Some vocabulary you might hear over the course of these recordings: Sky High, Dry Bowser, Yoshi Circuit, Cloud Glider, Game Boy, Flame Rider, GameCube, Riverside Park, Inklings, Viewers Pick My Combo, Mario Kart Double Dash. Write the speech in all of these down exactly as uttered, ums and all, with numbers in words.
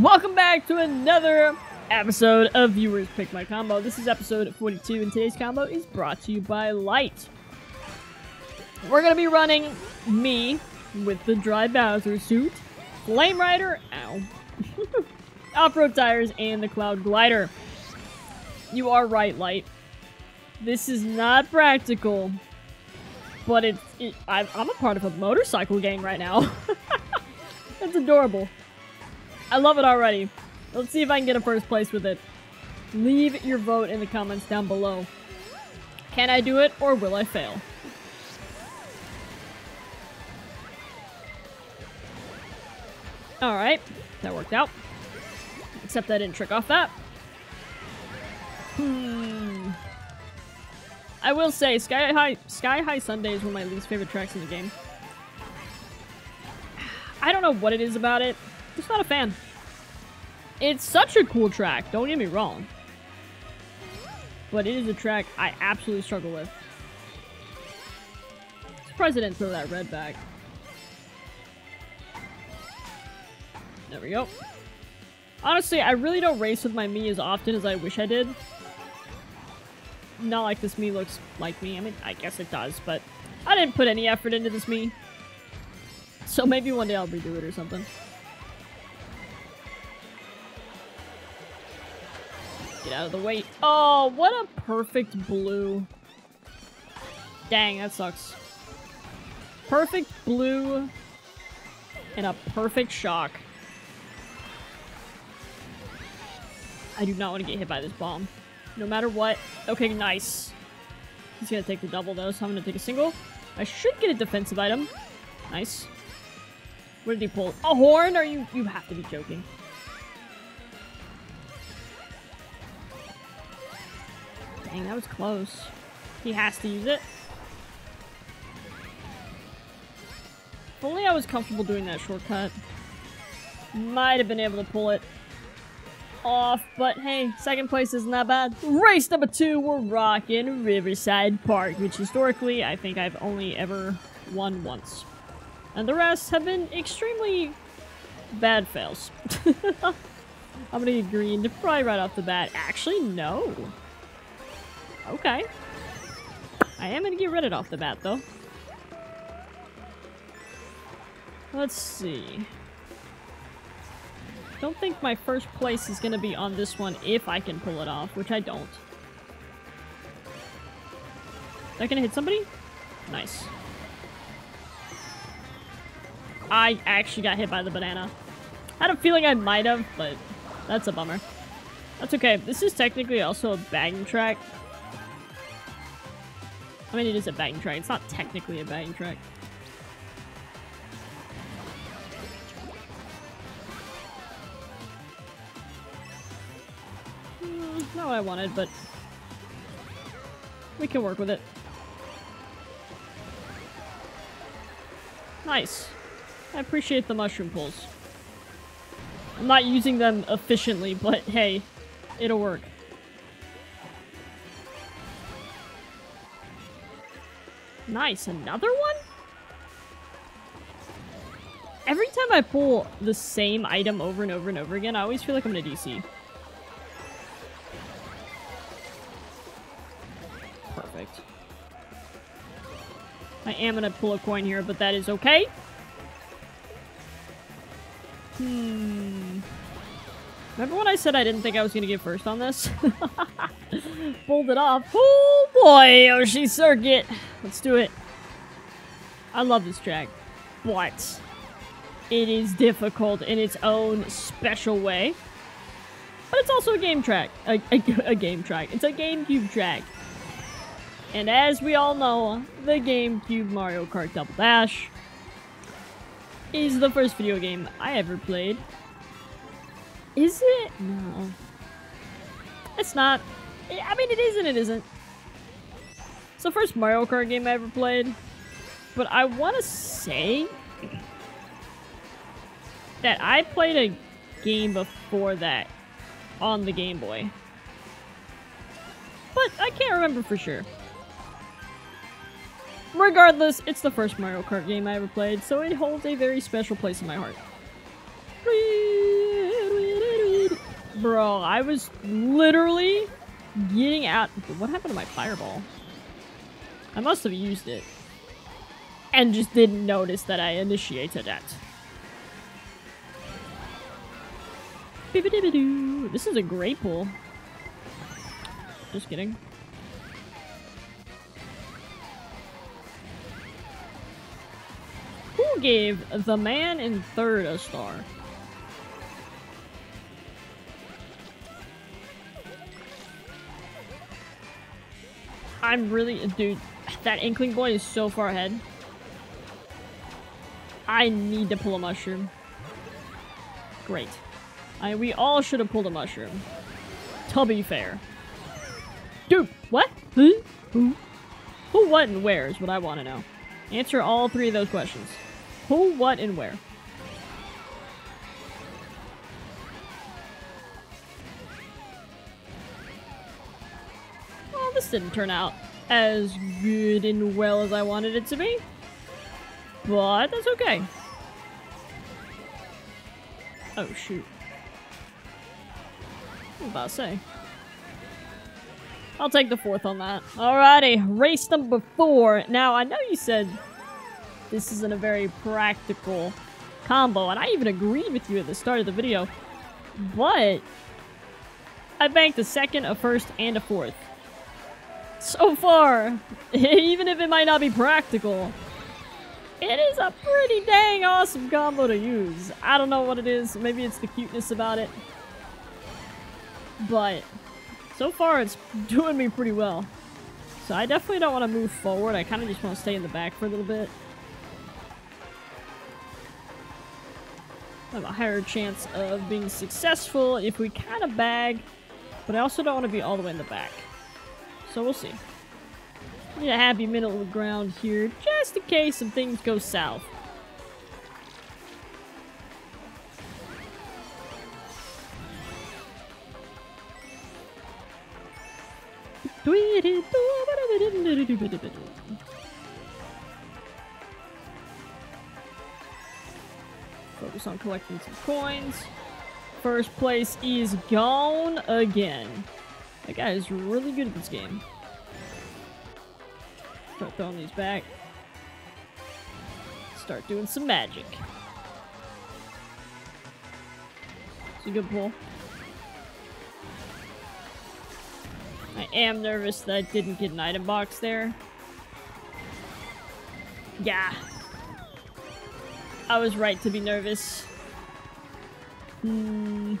Welcome back to another episode of Viewers Pick My Combo. This is episode forty-two, and today's combo is brought to you by Light. We're going to be running me with the Dry Bowser suit, Flame Rider, ow, off-road tires, and the Cloud Glider. You are right, Light. This is not practical, but it's, it, I, I'm a part of a motorcycle gang right now. That's adorable. I love it already. Let's see if I can get a first place with it. Leave your vote in the comments down below. Can I do it, or will I fail? Alright, that worked out. Except I didn't trick off that. Hmm. I will say, Sky High, Sky High Sunday is one of my least favorite tracks in the game. I don't know what it is about it. Just not a fan. It's such a cool track, don't get me wrong. But it is a track I absolutely struggle with. Surprised I didn't throw that red back. There we go. Honestly, I really don't race with my Mii as often as I wish I did. Not like this Mii looks like me. I mean, I guess it does, but I didn't put any effort into this Mii. So maybe one day I'll redo it or something. Get out of the way. Oh, what a perfect blue. Dang, that sucks. Perfect blue and a perfect shock. I do not want to get hit by this bomb. No matter what. Okay, nice. He's going to take the double, though, so I'm going to take a single. I should get a defensive item. Nice. What did he pull? A horn? Are you... You have to be joking. Dang, that was close. He has to use it. If only I was comfortable doing that shortcut. Might have been able to pull it off, but hey, second place is not bad. Race number two, we're rocking Riverside Park, which historically I think I've only ever won once. And the rest have been extremely bad fails. I'm gonna get green probably right off the bat. Actually, no. Okay. I am going to get rid of it off the bat, though. Let's see. Don't think my first place is going to be on this one if I can pull it off, which I don't. Is that going to hit somebody? Nice. I actually got hit by the banana. I had a feeling I might have, but that's a bummer. That's okay. This is technically also a bagging track. I mean, it is a bagging track. It's not technically a bagging track. Mm, not what I wanted, but we can work with it. Nice. I appreciate the mushroom pulls. I'm not using them efficiently, but hey, it'll work. Nice, another one? Every time I pull the same item over and over and over again, I always feel like I'm in a D C. Perfect. I am gonna pull a coin here, but that is okay. Hmm. Remember when I said I didn't think I was gonna get first on this? Pulled it off. Oh boy, Yoshi Circuit! Let's do it. I love this track, but it is difficult in its own special way. But it's also a game track. A, a, a game track. It's a GameCube track. And as we all know, the GameCube Mario Kart Double Dash is the first video game I ever played. Is it? No. It's not. I mean, it is and it isn't. It's the first Mario Kart game I ever played, but I want to say that I played a game before that on the Game Boy, but I can't remember for sure. Regardless, it's the first Mario Kart game I ever played, so it holds a very special place in my heart. Bro, I was literally getting out. What happened to my fireball? I must have used it. And just didn't notice that I initiated it. This is a great pool. Just kidding. Who gave the man in third a star? I'm really... Dude, that Inkling boy is so far ahead. I need to pull a mushroom. Great. I, we all should have pulled a mushroom. To be fair. Dude, what? Who? Who? Who, what, and where is what I want to know. Answer all three of those questions. Who, what, and where. Well, this didn't turn out as good and well as I wanted it to be. But that's okay. Oh, shoot. I was about to say. I'll take the fourth on that. Alrighty, race number four. Now, I know you said this isn't a very practical combo, and I even agreed with you at the start of the video, but I banked a second, a first, and a fourth. So far, even if it might not be practical, it is a pretty dang awesome combo to use. I don't know what it is. Maybe it's the cuteness about it. But so far, it's doing me pretty well. So I definitely don't want to move forward. I kind of just want to stay in the back for a little bit. I have a higher chance of being successful if we kind of bag. But I also don't want to be all the way in the back. So we'll see. Need a happy middle of the ground here, just in case some things go south. Focus on collecting some coins. First place is gone again. That guy is really good at this game. Start throwing these back. Start doing some magic. It's a good pull. I am nervous that I didn't get an item box there. Yeah. I was right to be nervous. Hmm.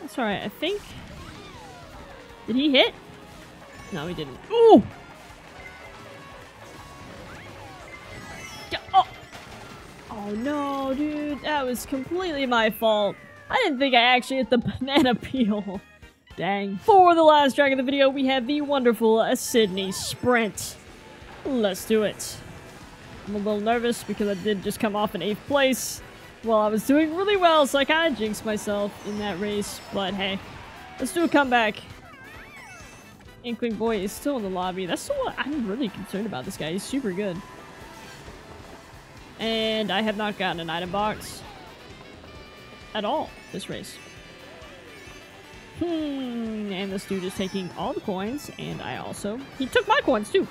That's alright, I think. Did he hit? No, he didn't. Ooh! Oh no, dude, that was completely my fault. I didn't think I actually hit the banana peel. Dang. For the last track of the video, we have the wonderful uh, Sydney Sprint. Let's do it. I'm a little nervous because I did just come off in eighth place. Well, I was doing really well, so I kind of jinxed myself in that race. But hey, let's do a comeback. Inkling Boy is still in the lobby. That's what I'm really concerned about this guy. He's super good. And I have not gotten an item box at all this race. Hmm, and this dude is taking all the coins, and I also... He took my coins, too!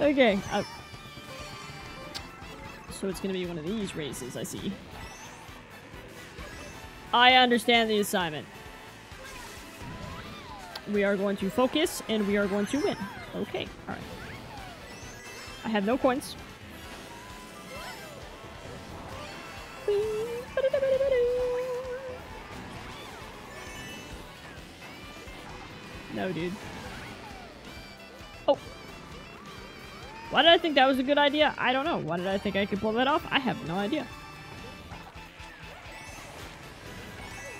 Okay. Uh, so it's gonna be one of these races, I see. I understand the assignment. We are going to focus, and we are going to win. Okay, alright. I have no coins. No, dude. Oh. Why did I think that was a good idea? I don't know. Why did I think I could pull that off? I have no idea.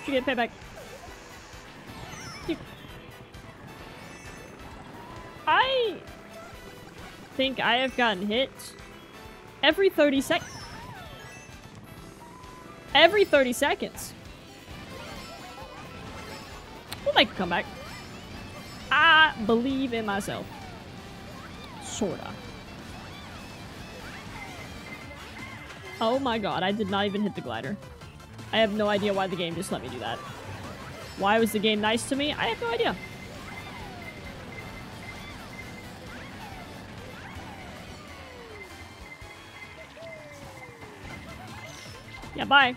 Should get payback. I think I have gotten hit every thirty seconds. Every thirty seconds. We'll make a comeback. I believe in myself. Sorta. Oh my god, I did not even hit the glider. I have no idea why the game just let me do that. Why was the game nice to me? I have no idea. Yeah, bye.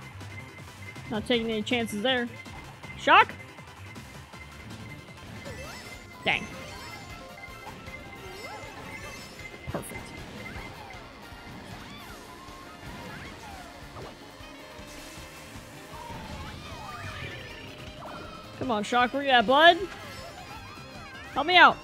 Not taking any chances there. Shock? Dang. Perfect. Come on, Shock, where you at, bud? Help me out.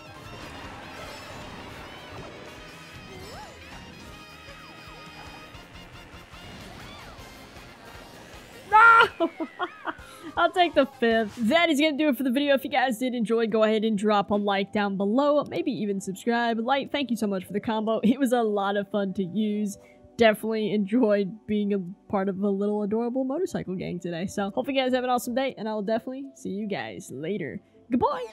I'll take the fifth. That is gonna do it for the video. If you guys did enjoy, go ahead and drop a like down below, maybe even subscribe, like. Thank you so much for the combo. It was a lot of fun to use. Definitely enjoyed being a part of a little adorable motorcycle gang today. So hope you guys have an awesome day, and I'll definitely see you guys later. Goodbye.